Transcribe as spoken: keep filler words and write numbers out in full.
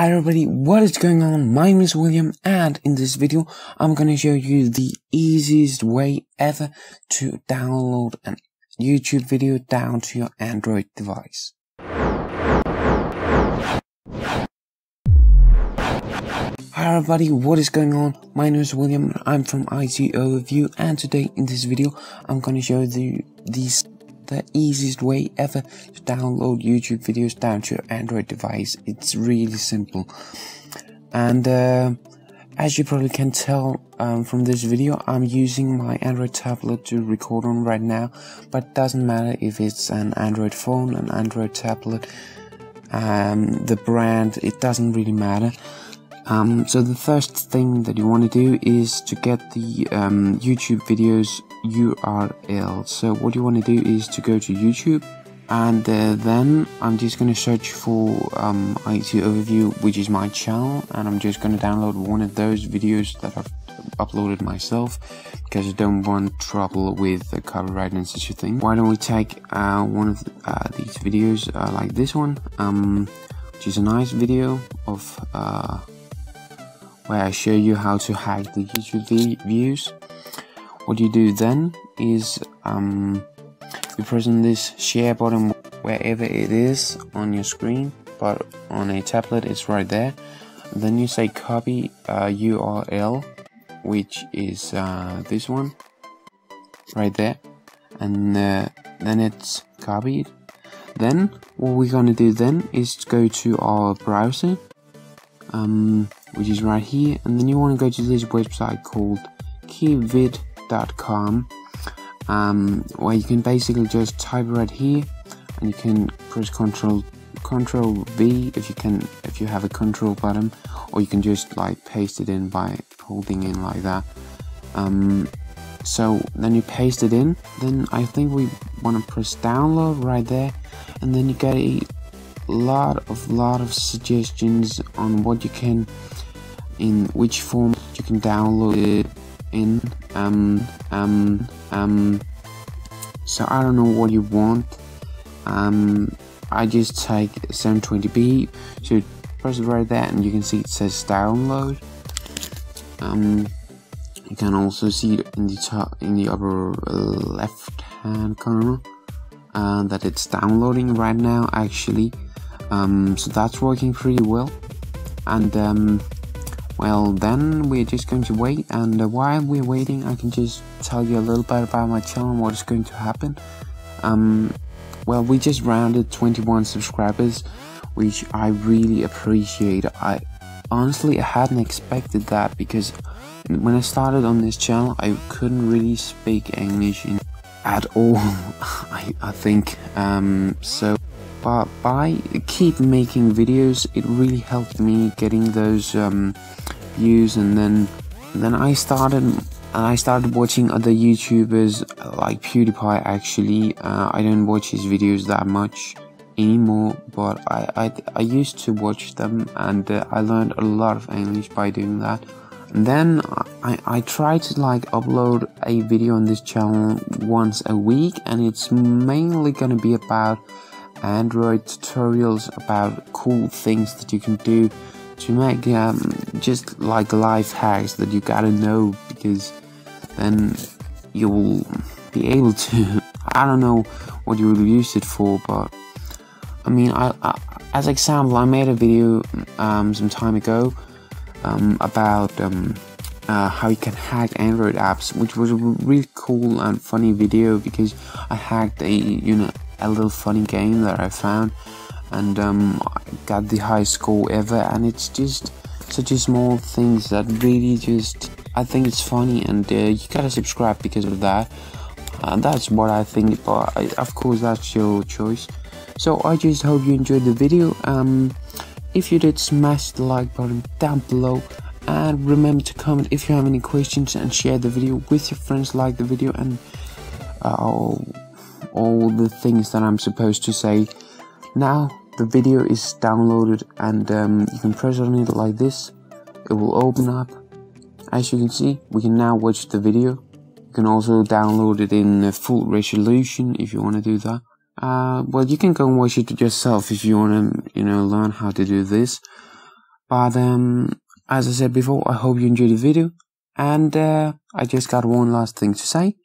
Hi everybody, what is going on? My name is William and in this video I'm going to show you the easiest way ever to download a YouTube video down to your Android device. Hi everybody, what is going on? My name is William, I'm from I T Overview, and today in this video I'm going to show you these the easiest way ever to download YouTube videos down to your Android device. It's really simple, and uh, as you probably can tell um, from this video, I'm using my Android tablet to record on right now, but it doesn't matter if it's an Android phone, an Android tablet, um, the brand, it doesn't really matter. Um, so the first thing that you want to do is to get the um, YouTube videos U R L. So what you want to do is to go to YouTube, and uh, then I'm just going to search for um, I T Overview, which is my channel, and I'm just going to download one of those videos that I've uploaded myself, because I don't want trouble with the copyright and such a thing. Why don't we take uh, one of the, uh, these videos uh, like this one, um, which is a nice video of uh, where I show you how to hack the YouTube views. What you do then is um, you press on this share button wherever it is on your screen, but on a tablet it's right there. And then you say copy uh, U R L, which is uh, this one right there, and uh, then it's copied. Then what we're gonna do then is to go to our browser, um, which is right here, and then you want to go to this website called KeyVid. Dot com, um, where you can basically just type right here, and you can press Control Control V if you can, if you have a control button, or you can just like paste it in by holding in like that. Um, so then you paste it in. Then I think we want to press download right there, and then you get a lot of lot of suggestions on what you can, in which form you can download it in. Um, um, um, so I don't know what you want. Um, I just take seven twenty p, so press it right there, and you can see it says download. Um, you can also see it in the top, in the upper left hand corner, uh, that it's downloading right now actually. Um, so that's working pretty well, and um, well, then we're just going to wait, and uh, while we're waiting I can just tell you a little bit about my channel and what is going to happen. Um, well, we just rounded twenty-one subscribers, which I really appreciate. I honestly I hadn't expected that, because when I started on this channel I couldn't really speak English in, at all, I, I think. Um, so. But by keep making videos, it really helped me getting those um, views, and then and then I started and I started watching other YouTubers like PewDiePie. Actually, uh, I don't watch his videos that much anymore, but I I, I used to watch them, and uh, I learned a lot of English by doing that. And then I, I try to like upload a video on this channel once a week, and it's mainly gonna be about Android tutorials, about cool things that you can do to make um, just like life hacks that you gotta know, because then you will be able to. I don't know what you will use it for, but I mean, I, I as example, I made a video um, some time ago um, about um, uh, how you can hack Android apps, which was a really cool and funny video, because I hacked a you know. a little funny game that I found, and um, I got the highest score ever, and it's just such a small things that really just, I think it's funny, and uh, you gotta subscribe because of that, and uh, that's what I think, but I, of course that's your choice. So I just hope you enjoyed the video. Um, if you did, smash the like button down below, and remember to comment if you have any questions, and share the video with your friends, like the video, and uh, oh, all the things that I'm supposed to say. Now the video is downloaded, and um, you can press on it like this, it will open up. As you can see, we can now watch the video. You can also download it in full resolution if you want to do that. Uh, well, you can go and watch it yourself if you want to, you know, learn how to do this. But um, as I said before, I hope you enjoyed the video. And uh, I just got one last thing to say.